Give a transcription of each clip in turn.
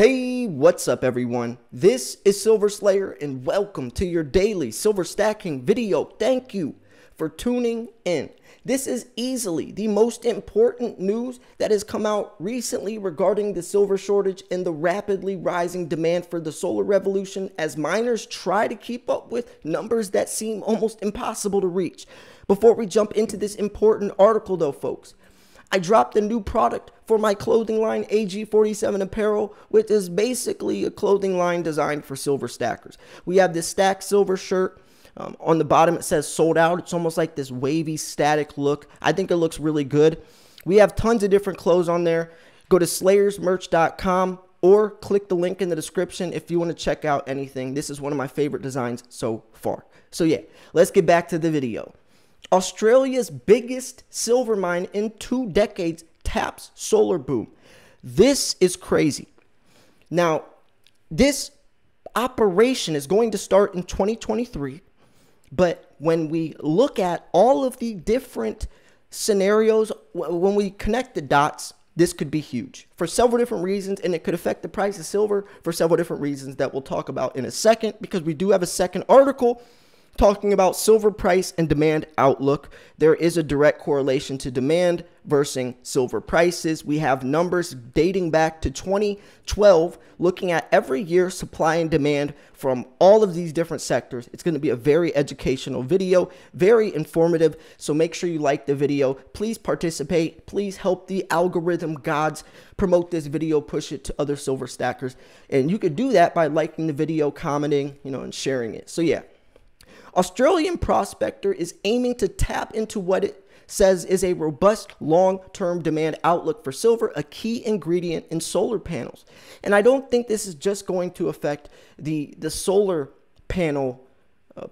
Hey, what's up everyone? This is Silver Slayer and welcome to your daily silver stacking video. Thank you for tuning in. This is easily the most important news that has come out recently regarding the silver shortage and the rapidly rising demand for the solar revolution as miners try to keep up with numbers that seem almost impossible to reach. Before we jump into this important article though, folks, I dropped a new product for my clothing line, AG47 Apparel, which is basically a clothing line designed for silver stackers. We have this stacked silver shirt. On the bottom, it says sold out. It's almost like this wavy static look. I think it looks really good. We have tons of different clothes on there. Go to slayersmerch.com or click the link in the description if you want to check out anything. This is one of my favorite designs so far. So yeah, let's get back to the video. Australia's biggest silver mine in 2 decades taps solar boom. This is crazy. Now, this operation is going to start in 2023, but when we look at all of the different scenarios, when we connect the dots, this could be huge for several different reasons, and it could affect the price of silver for several different reasons that we'll talk about in a second, because we do have a second article talking about silver price and demand outlook. There is a direct correlation to demand versus silver prices. We have numbers dating back to 2012, looking at every year supply and demand from all of these different sectors. It's going to be a very educational video, very informative. So make sure you like the video. Please participate. Please help the algorithm gods promote this video, push it to other silver stackers. And you could do that by liking the video, commenting, and sharing it. So yeah. Australian prospector is aiming to tap into what it says is a robust long-term demand outlook for silver, a key ingredient in solar panels. And I don't think this is just going to affect the solar panel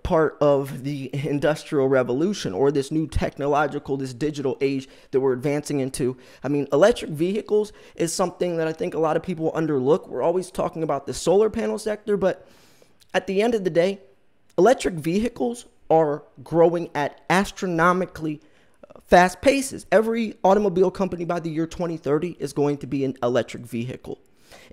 part of the industrial revolution or this new technological, this digital age that we're advancing into. I mean, electric vehicles is something that I think a lot of people underlook. We're always talking about the solar panel sector, but at the end of the day, electric vehicles are growing at astronomically fast paces. Every automobile company by the year 2030 is going to be an electric vehicle.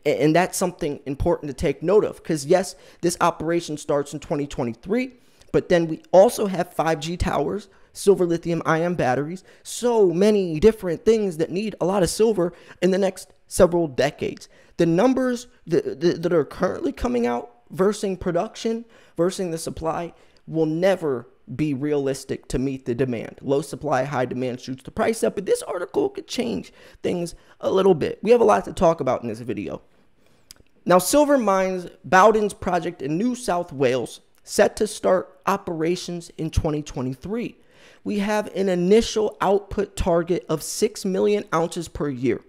And that's something important to take note of, because yes, this operation starts in 2023, but then we also have 5G towers, silver lithium-ion batteries, so many different things that need a lot of silver in the next several decades. The numbers that are currently coming out versus production, versus the supply, will never be realistic to meet the demand. Low supply, high demand shoots the price up, but this article could change things a little bit. We have a lot to talk about in this video. Now, silver mines Bowden's project in New South Wales set to start operations in 2023. We have an initial output target of 6 million ounces per year.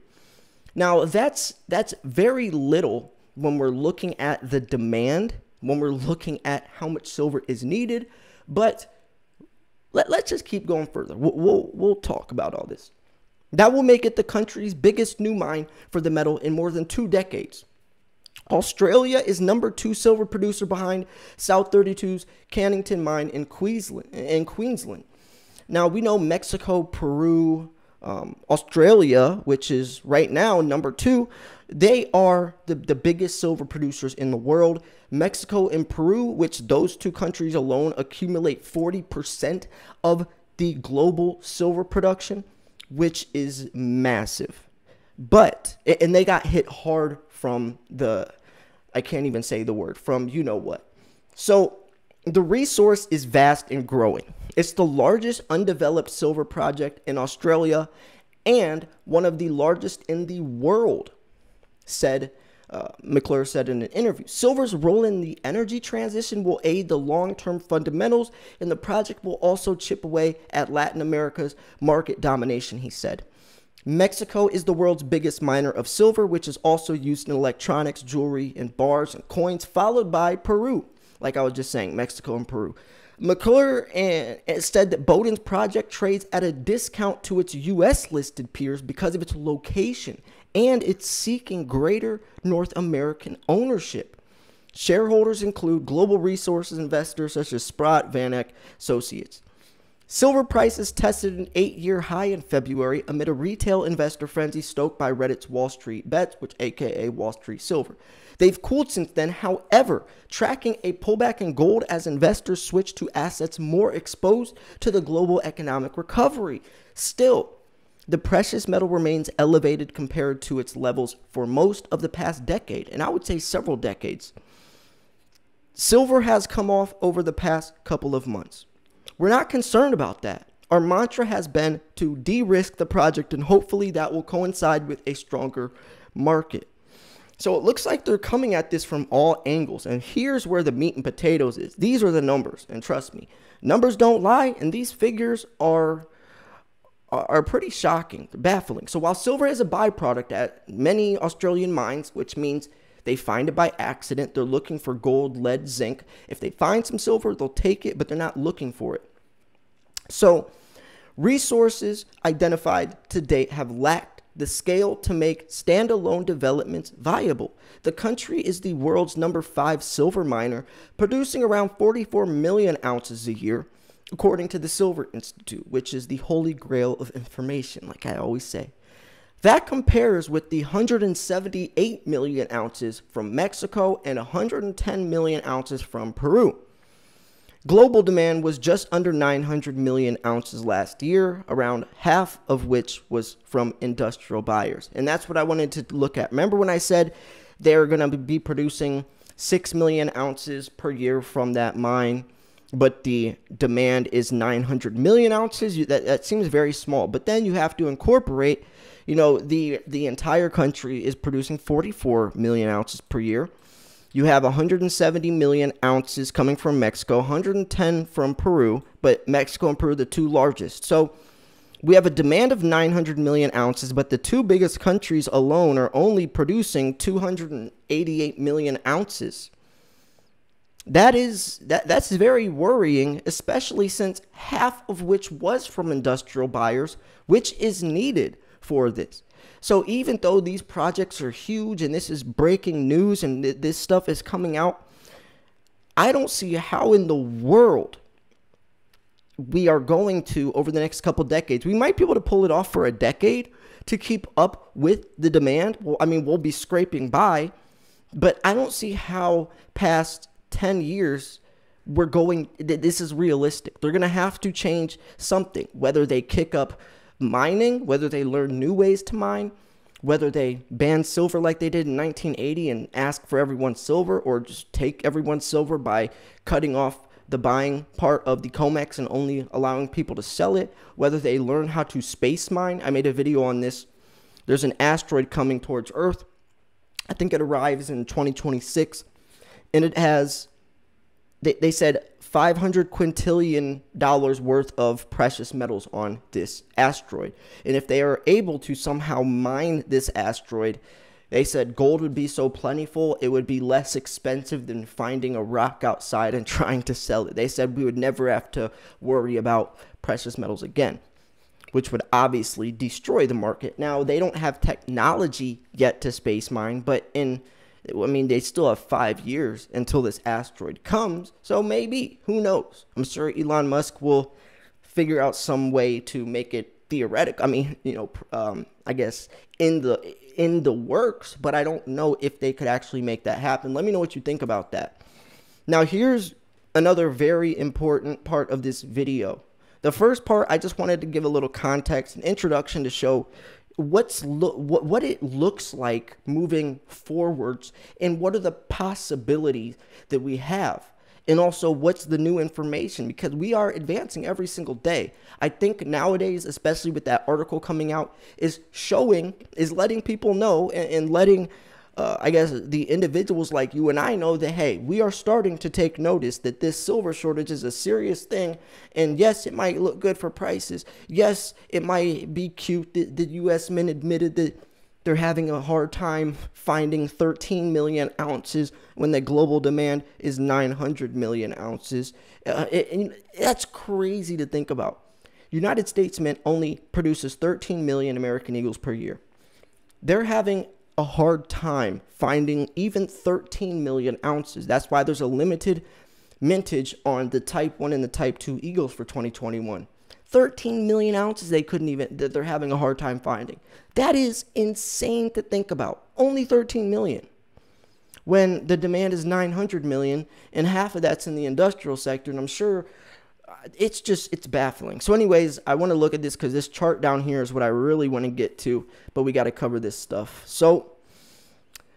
Now, that's very little when we're looking at the demand, when we're looking at how much silver is needed. But let's just keep going further. We'll talk about all this. That will make it the country's biggest new mine for the metal in more than 2 decades. Australia is number 2 silver producer behind South 32's Cannington mine in Queensland. Now, we know Mexico, Peru, Australia, which is right now number 2, they are the biggest silver producers in the world. Mexico and Peru, which those 2 countries alone accumulate 40% of the global silver production, which is massive. But, and they got hit hard from the, I can't even say the word, from you know what. So the resource is vast and growing. It's the largest undeveloped silver project in Australia and one of the largest in the world, said McClure said in an interview. Silver's role in the energy transition will aid the long-term fundamentals, and the project will also chip away at Latin America's market domination, he said. Mexico is the world's biggest miner of silver, which is also used in electronics, jewelry, and bars and coins, followed by Peru. Like I was just saying, Mexico and Peru. McClure said that Bowden's project trades at a discount to its U.S.-listed peers because of its location, and it's seeking greater North American ownership. Shareholders include global resources investors such as Sprott, VanEck, Associates. Silver prices tested an 8-year high in February amid a retail investor frenzy stoked by Reddit's Wall Street Bets, which aka Wall Street Silver. They've cooled since then, however, tracking a pullback in gold as investors switch to assets more exposed to the global economic recovery. Still, the precious metal remains elevated compared to its levels for most of the past decade, and I would say several decades. Silver has come off over the past couple of months. We're not concerned about that. Our mantra has been to de-risk the project, and hopefully that will coincide with a stronger market. So it looks like they're coming at this from all angles, and here's where the meat and potatoes is. These are the numbers, and trust me, numbers don't lie, and these figures are pretty shocking, baffling. So while silver is a byproduct at many Australian mines, which means they find it by accident. They're looking for gold, lead, zinc. If they find some silver, they'll take it, but they're not looking for it. So resources identified to date have lacked the scale to make standalone developments viable. The country is the world's number 5 silver miner, producing around 44 million ounces a year, according to the Silver Institute, which is the holy grail of information, like I always say. That compares with the 178 million ounces from Mexico and 110 million ounces from Peru. Global demand was just under 900 million ounces last year, around half of which was from industrial buyers. And that's what I wanted to look at. Remember when I said they're going to be producing 6 million ounces per year from that mine, but the demand is 900 million ounces? That seems very small. But then you have to incorporate, you know, the entire country is producing 44 million ounces per year. You have 170 million ounces coming from Mexico, 110 from Peru, but Mexico and Peru, the two largest. So we have a demand of 900 million ounces, but the two biggest countries alone are only producing 288 million ounces. That's very worrying, especially since half of which was from industrial buyers, which is needed for this. So even though these projects are huge and this is breaking news and this stuff is coming out, I don't see how in the world we are going to, over the next couple decades, we might be able to pull it off for a decade to keep up with the demand. Well, I mean, we'll be scraping by, but I don't see how past 10 years we're going, this is realistic. They're going to have to change something, whether they kick up mining, whether they learn new ways to mine, whether they ban silver like they did in 1980 and ask for everyone's silver, or just take everyone's silver by cutting off the buying part of the Comex and only allowing people to sell it, whether they learn how to space mine. I made a video on this. There's an asteroid coming towards Earth. I think it arrives in 2026. And it has, they said, $500 quintillion worth of precious metals on this asteroid. And if they are able to somehow mine this asteroid, they said gold would be so plentiful, it would be less expensive than finding a rock outside and trying to sell it. They said we would never have to worry about precious metals again, which would obviously destroy the market. Now, they don't have technology yet to space mine, but they still have 5 years until this asteroid comes. So maybe, who knows? I'm sure Elon Musk will figure out some way to make it theoretical. I mean, you know, I guess in the works, but I don't know if they could actually make that happen. Let me know what you think about that. Now, here's another very important part of this video. The first part, I just wanted to give a little context, an introduction to show what it looks like moving forwards, and what are the possibilities that we have, and also what's the new information, because we are advancing every single day. I think nowadays, especially with that article coming out, is letting people know and letting I guess the individuals like you and I know that, hey, we are starting to take notice that this silver shortage is a serious thing. And yes, it might look good for prices. Yes, it might be cute that the U.S. Mint admitted that they're having a hard time finding 13 million ounces when the global demand is 900 million ounces. And that's crazy to think about. United States Mint only produces 13 million American Eagles per year. They're having a hard time finding even 13 million ounces. That's why there's a limited mintage on the type 1 and the type 2 Eagles for 2021. 13 million ounces they couldn't even, that they're having a hard time finding. That is insane to think about. Only 13 million. When the demand is 900 million and half of that's in the industrial sector. And I'm sure it's just, it's baffling. So anyways, I want to look at this because this chart down here is what I really want to get to, but we got to cover this stuff. So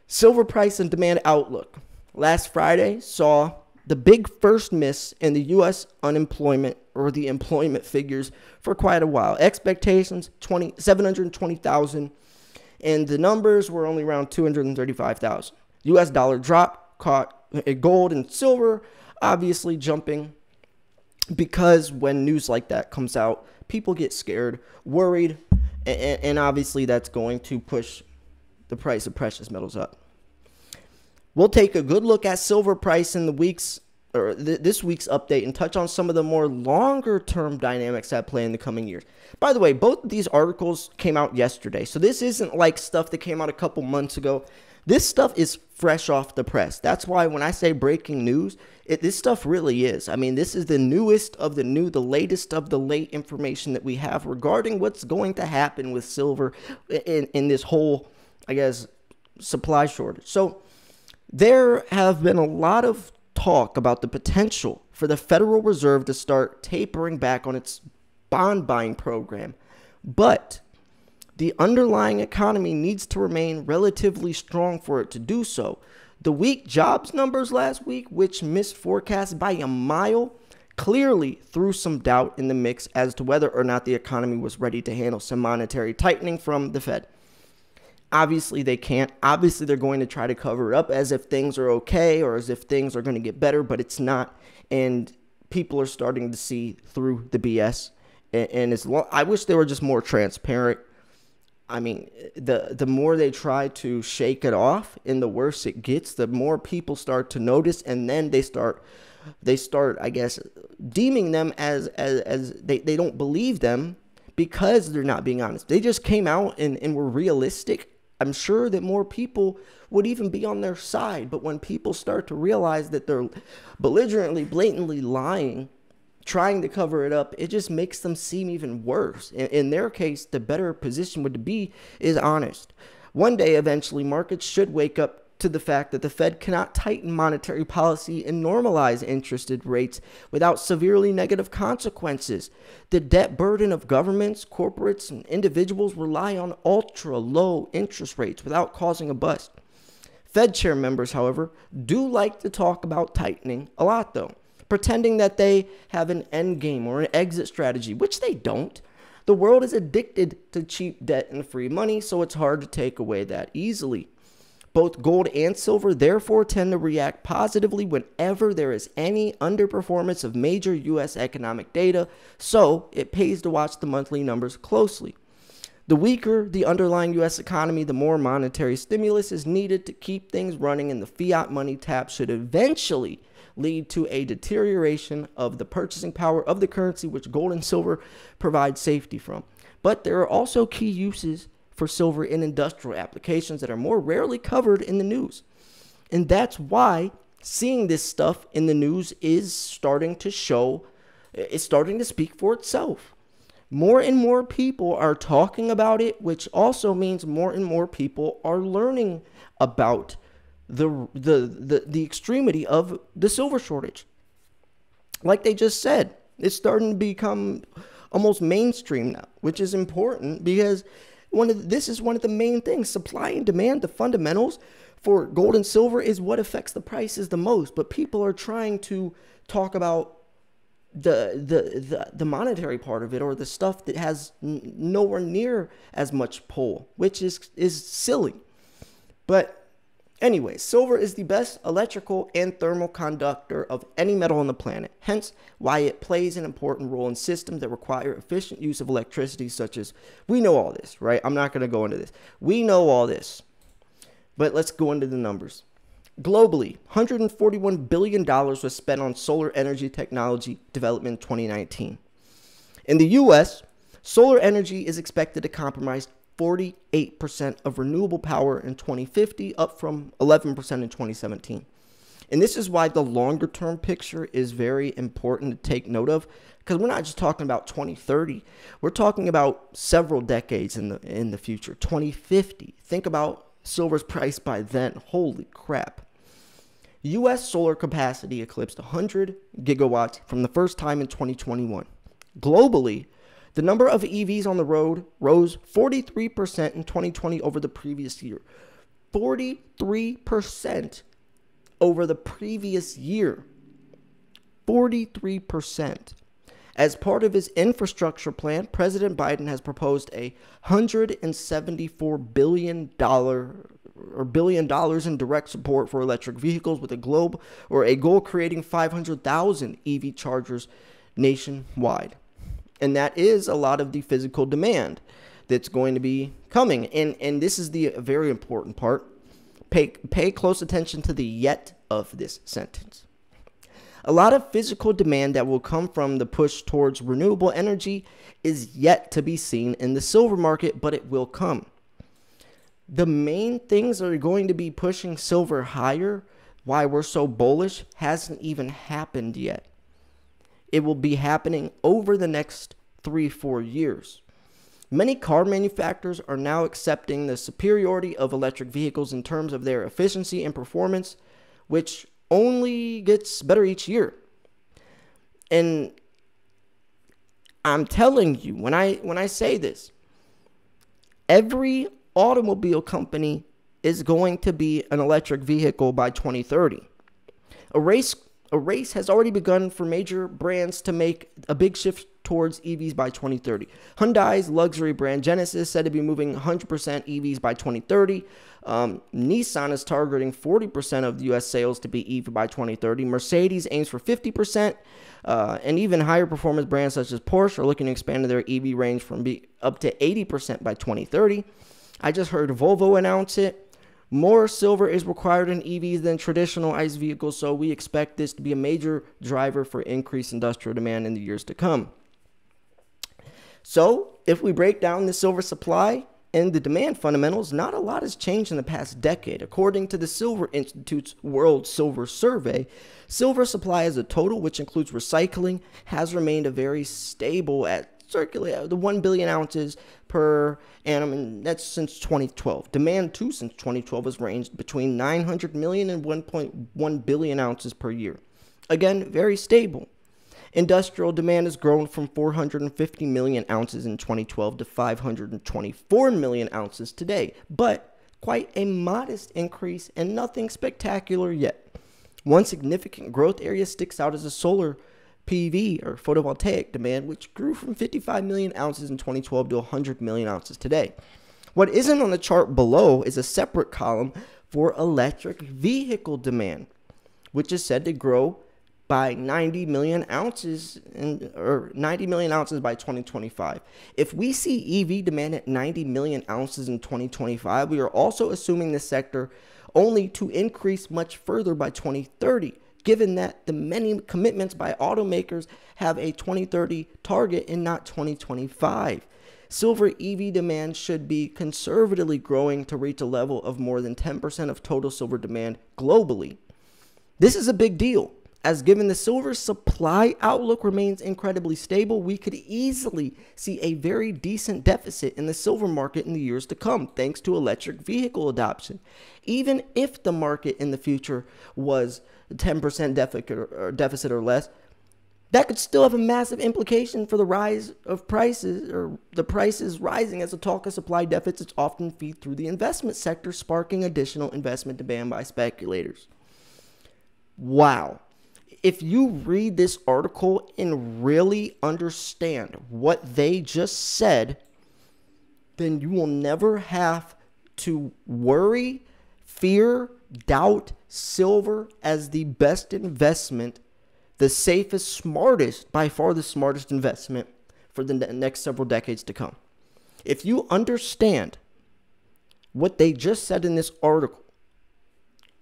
silver price and demand outlook. Last Friday saw the big first miss in the U.S. unemployment or the employment figures for quite a while. Expectations, 720,000, and the numbers were only around 235,000. U.S. dollar drop caught gold and silver, obviously jumping because when news like that comes out, people get scared, worried, and obviously that's going to push the price of precious metals up. We'll take a good look at silver price in the week's or this week's update and touch on some of the more longer-term dynamics at play in the coming years. By the way, both of these articles came out yesterday, so this isn't like stuff that came out a couple months ago. This stuff is fresh off the press. That's why when I say breaking news, this stuff really is. I mean, this is the newest of the new, the latest of the late information that we have regarding what's going to happen with silver in this whole, I guess, supply shortage. So there have been a lot of talk about the potential for the Federal Reserve to start tapering back on its bond buying program, but the underlying economy needs to remain relatively strong for it to do so. The weak jobs numbers last week, which missed forecasts by a mile, clearly threw some doubt in the mix as to whether or not the economy was ready to handle some monetary tightening from the Fed. Obviously, they can't. Obviously, they're going to try to cover it up as if things are okay or as if things are going to get better, but it's not. And people are starting to see through the BS. And it's I wish they were just more transparent. I mean, the more they try to shake it off and the worse it gets, the more people start to notice. And then they start, I guess, deeming them as they don't believe them because they're not being honest. They just came out and were realistic. I'm sure that more people would even be on their side. But when people start to realize that they're belligerently, blatantly lying, trying to cover it up, it just makes them seem even worse. In their case, the better position would be is honest. One day, eventually, markets should wake up to the fact that the Fed cannot tighten monetary policy and normalize interest rates without severely negative consequences. The debt burden of governments, corporates, and individuals rely on ultra-low interest rates without causing a bust. Fed chair members, however, do like to talk about tightening a lot, though, pretending that they have an end game or an exit strategy, which they don't. The world is addicted to cheap debt and free money, so it's hard to take away that easily. Both gold and silver, therefore, tend to react positively whenever there is any underperformance of major U.S. economic data, so it pays to watch the monthly numbers closely. The weaker the underlying U.S. economy, the more monetary stimulus is needed to keep things running, and the fiat money tap should eventually lead to a deterioration of the purchasing power of the currency, which gold and silver provide safety from. But there are also key uses for silver in industrial applications that are more rarely covered in the news. And that's why seeing this stuff in the news is starting to show, it's starting to speak for itself. More and more people are talking about it, which also means more and more people are learning about the extremity of the silver shortage. Like they just said, it's starting to become almost mainstream now, which is important because this is one of the main things. Supply and demand, the fundamentals for gold and silver is what affects the prices the most. But people are trying to talk about the monetary part of it or the stuff that has nowhere near as much pull, which is silly. But anyway, silver is the best electrical and thermal conductor of any metal on the planet, hence why it plays an important role in systems that require efficient use of electricity, such as, we know all this, right? I'm not going to go into this. We know all this, but let's go into the numbers. Globally, $141 billion was spent on solar energy technology development in 2019. In the U.S., solar energy is expected to comprise 48% of renewable power in 2050, up from 11% in 2017. And this is why the longer term picture is very important to take note of, because we're not just talking about 2030. We're talking about several decades in the future, 2050. Think about silver's price by then. Holy crap. U.S. solar capacity eclipsed 100 gigawatts from the first time in 2021. Globally, the number of EVs on the road rose 43% in 2020 over the previous year. 43% over the previous year. 43%. As part of his infrastructure plan, President Biden has proposed a $174 billion in direct support for electric vehicles, with a goal creating 500,000 EV chargers nationwide. And that is a lot of the physical demand that's going to be coming. And this is the very important part. Pay close attention to the yet of this sentence. A lot of physical demand that will come from the push towards renewable energy is yet to be seen in the silver market, but it will come. The main things that are going to be pushing silver higher, why we're so bullish, hasn't even happened yet. It will be happening over the next 3-4 years. Many car manufacturers are now accepting the superiority of electric vehicles in terms of their efficiency and performance, which only gets better each year. And I'm telling you, when I say this, every automobile company is going to be an electric vehicle by 2030. A race has already begun for major brands to make a big shift towards EVs by 2030. Hyundai's luxury brand Genesis said to be moving 100% EVs by 2030. Nissan is targeting 40% of U.S. sales to be EV by 2030. Mercedes aims for 50%, and even higher performance brands such as Porsche are looking to expand their EV range from up to 80% by 2030. I just heard Volvo announce it. More silver is required in EVs than traditional ICE vehicles, so we expect this to be a major driver for increased industrial demand in the years to come. So, if we break down the silver supply and the demand fundamentals, not a lot has changed in the past decade. According to the Silver Institute's World Silver Survey, silver supply as a total, which includes recycling, has remained very stable at circulate the 1 billion ounces per annum, and that's since 2012. Demand too since 2012 has ranged between 900 million and 1.1 billion ounces per year. Again, very stable. Industrial demand has grown from 450 million ounces in 2012 to 524 million ounces today, but quite a modest increase and nothing spectacular yet. One significant growth area sticks out as a solar PV or photovoltaic demand, which grew from 55 million ounces in 2012 to 100 million ounces today. What isn't on the chart below is a separate column for electric vehicle demand, which is said to grow by 90 million ounces by 2025. If we see EV demand at 90 million ounces in 2025, we are also assuming this sector only to increase much further by 2030. Given that the many commitments by automakers have a 2030 target and not 2025. Silver EV demand should be conservatively growing to reach a level of more than 10% of total silver demand globally. This is a big deal, as given the silver supply outlook remains incredibly stable, we could easily see a very decent deficit in the silver market in the years to come, thanks to electric vehicle adoption. Even if the market in the future was 10% deficit or less, that could still have a massive implication for the rise of prices, or the prices rising as the talk of supply deficits often feed through the investment sector, sparking additional investment demand by speculators. Wow. If you read this article and really understand what they just said, then you will never have to worry, fear, doubt silver as the best investment, the safest, smartest, by far the smartest investment for the next several decades to come. If you understand what they just said in this article,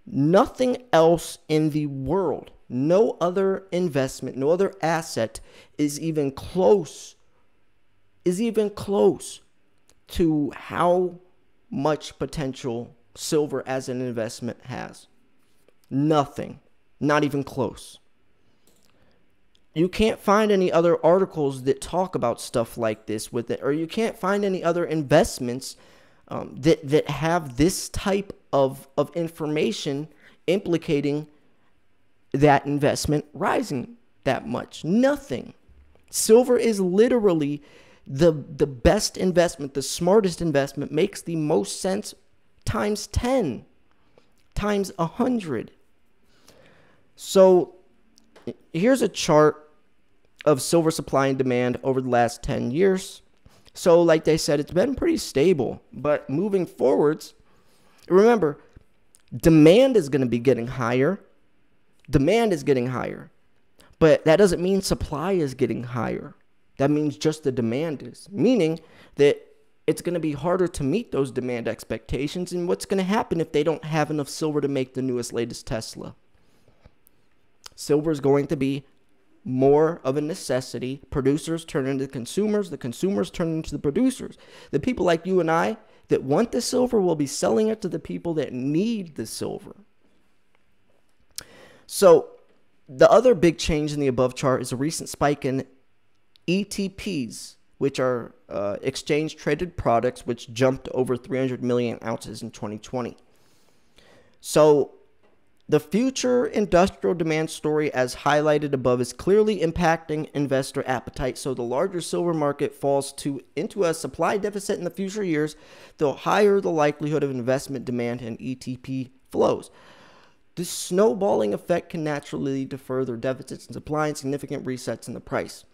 nothing else in the world, no other investment, no other asset is even close to how much potential silver as an investment has. Nothing. Not even close. You can't find any other articles that talk about stuff like this with it, or you can't find any other investments that have this type of information implicating that investment rising that much. Nothing. Silver is literally the best investment, the smartest investment, makes the most sense times 10, times 100. So here's a chart of silver supply and demand over the last 10 years. So like they said, it's been pretty stable, but moving forwards, remember, demand is going to be getting higher. Demand is getting higher, but that doesn't mean supply is getting higher. That means just the demand is, meaning that it's going to be harder to meet those demand expectations. And what's going to happen if they don't have enough silver to make the newest, latest Tesla? Silver is going to be more of a necessity. Producers turn into consumers. The consumers turn into the producers. The people like you and I that want the silver will be selling it to the people that need the silver. So the other big change in the above chart is a recent spike in ETPs, which are exchange-traded products, which jumped over 300 million ounces in 2020. So the future industrial demand story, as highlighted above, is clearly impacting investor appetite. So the larger silver market falls into a supply deficit in the future years, the higher the likelihood of investment demand and ETP flows. This snowballing effect can naturally lead to further deficits in supply and significant resets in the price.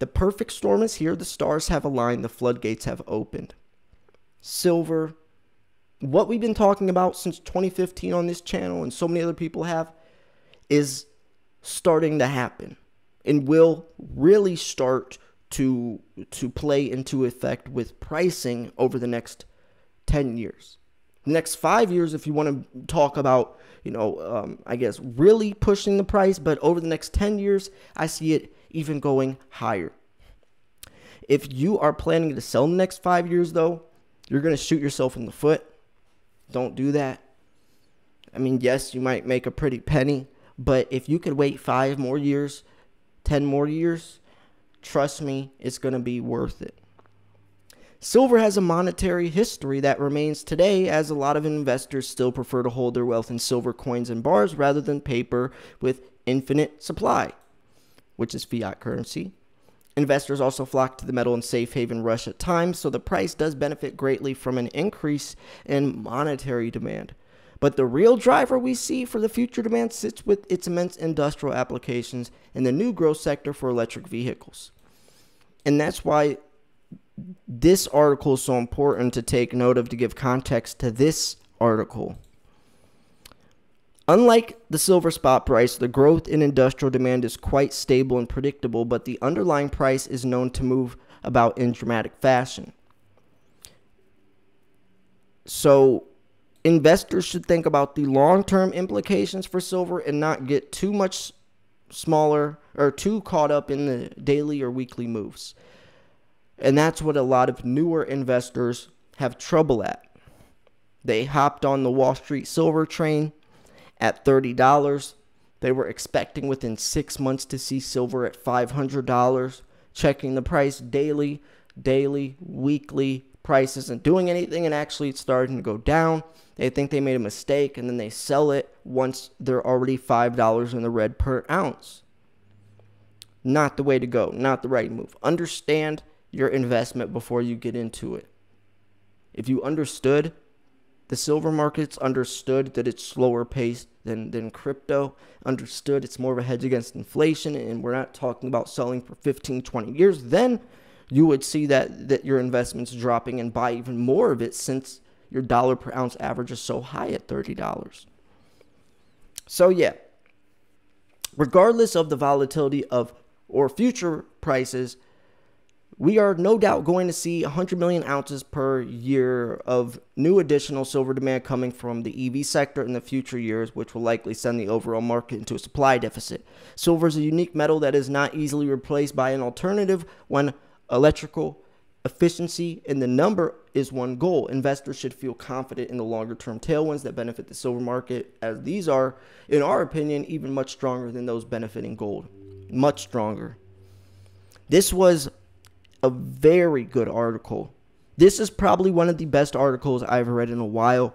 The perfect storm is here. The stars have aligned. The floodgates have opened. Silver, what we've been talking about since 2015 on this channel, and so many other people have, is starting to happen and will really start to play into effect with pricing over the next 10 years. The next 5 years, if you want to talk about, you know, I guess really pushing the price, but over the next 10 years, I see it even going higher. If you are planning to sell in the next 5 years, though, you're going to shoot yourself in the foot. Don't do that. I mean, yes, you might make a pretty penny, but if you could wait 5 more years, 10 more years, trust me, it's going to be worth it. Silver has a monetary history that remains today, as a lot of investors still prefer to hold their wealth in silver coins and bars rather than paper with infinite supply, which is fiat currency. Investors also flock to the metal in safe haven rush at times, so the price does benefit greatly from an increase in monetary demand. But the real driver we see for the future demand sits with its immense industrial applications and the new growth sector for electric vehicles. And that's why this article is so important to take note of, to give context to this article. Unlike the silver spot price, the growth in industrial demand is quite stable and predictable, but the underlying price is known to move about in dramatic fashion. So investors should think about the long-term implications for silver and not get too much smaller or too caught up in the daily or weekly moves. And that's what a lot of newer investors have trouble at. They hopped on the Wall Street silver train at $30, they were expecting within 6 months to see silver at $500, checking the price daily, weekly, price isn't doing anything, and actually it's starting to go down. They think they made a mistake, and then they sell it once they're already $5 in the red per ounce. Not the way to go, not the right move. Understand your investment before you get into it. If you understood the silver market's understood that it's slower paced than crypto, understood it's more of a hedge against inflation, and we're not talking about selling for 15, 20 years, then you would see that your investment's dropping and buy even more of it, since your dollar per ounce average is so high at $30. So yeah, regardless of the volatility of or future prices, we are no doubt going to see 100 million ounces per year of new additional silver demand coming from the EV sector in the future years, which will likely send the overall market into a supply deficit. Silver is a unique metal that is not easily replaced by an alternative when electrical Efficiency and the number is one goal. Investors should feel confident in the longer-term tailwinds that benefit the silver market, as these are, in our opinion, even much stronger than those benefiting gold. Much stronger. This was a very good article. This is probably one of the best articles I've read in a while,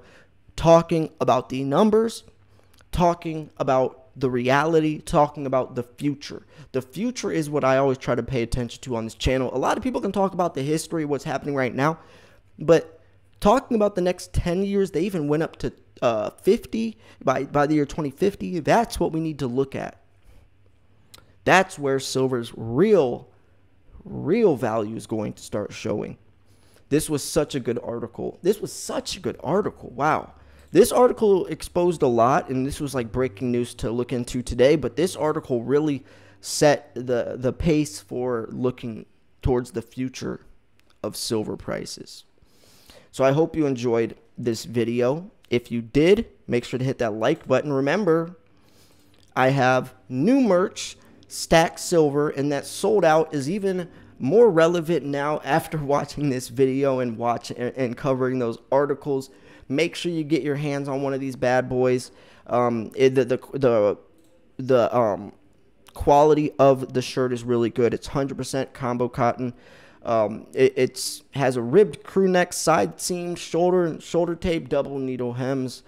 talking about the numbers, talking about the reality, talking about the future. The future is what I always try to pay attention to on this channel. A lot of people can talk about the history, what's happening right now, but talking about the next 10 years, they even went up to 50 by the year 2050. That's what we need to look at. That's where silver's real value is going to start showing. This was such a good article. Wow. This article exposed a lot, and this was like breaking news to look into today, but this article really set the pace for looking towards the future of silver prices. So I hope you enjoyed this video. If you did, make sure to hit that like button. Remember, I have new merch, Stack Silver, and that sold out is even more relevant now after watching this video and covering those articles. Make sure you get your hands on one of these bad boys. The quality of the shirt is really good. It's 100% combo cotton. It has a ribbed crew neck, side seam, shoulder tape, double needle hems.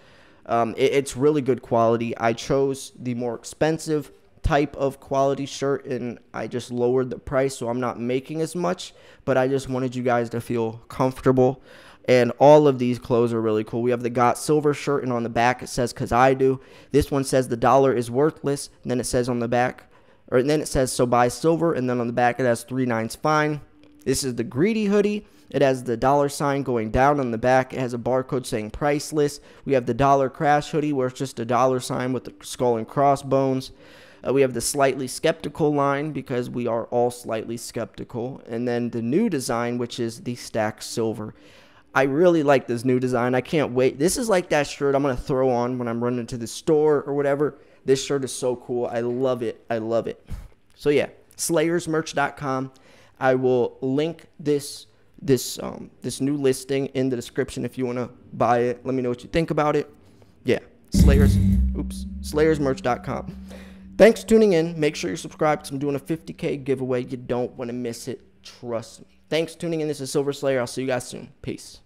It's really good quality. I chose the more expensive type of quality shirt, and I just lowered the price, so I'm not making as much, but I just wanted you guys to feel comfortable. And all of these clothes are really cool. We have the Got Silver shirt, and on the back it says, "Cause I do." This one says, "The dollar is worthless." And then it says on the back, or and then it says, "So buy silver." And then on the back it has 3 9s fine. This is the Greedy hoodie. It has the dollar sign going down on the back. It has a barcode saying priceless. We have the Dollar Crash hoodie, where it's just a dollar sign with the skull and crossbones. We have the Slightly Skeptical line, because we are all slightly skeptical. And then the new design, which is the Stack Silver. I really like this new design. I can't wait. This is like that shirt I'm going to throw on when I'm running to the store or whatever. This shirt is so cool. I love it. I love it. So yeah, slayersmerch.com. I will link this new listing in the description if you want to buy it. Let me know what you think about it. Yeah, slayersmerch.com. Thanks for tuning in. Make sure you're subscribed, because I'm doing a 50K giveaway. You don't want to miss it. Trust me. Thanks for tuning in. This is Silver Slayer. I'll see you guys soon. Peace.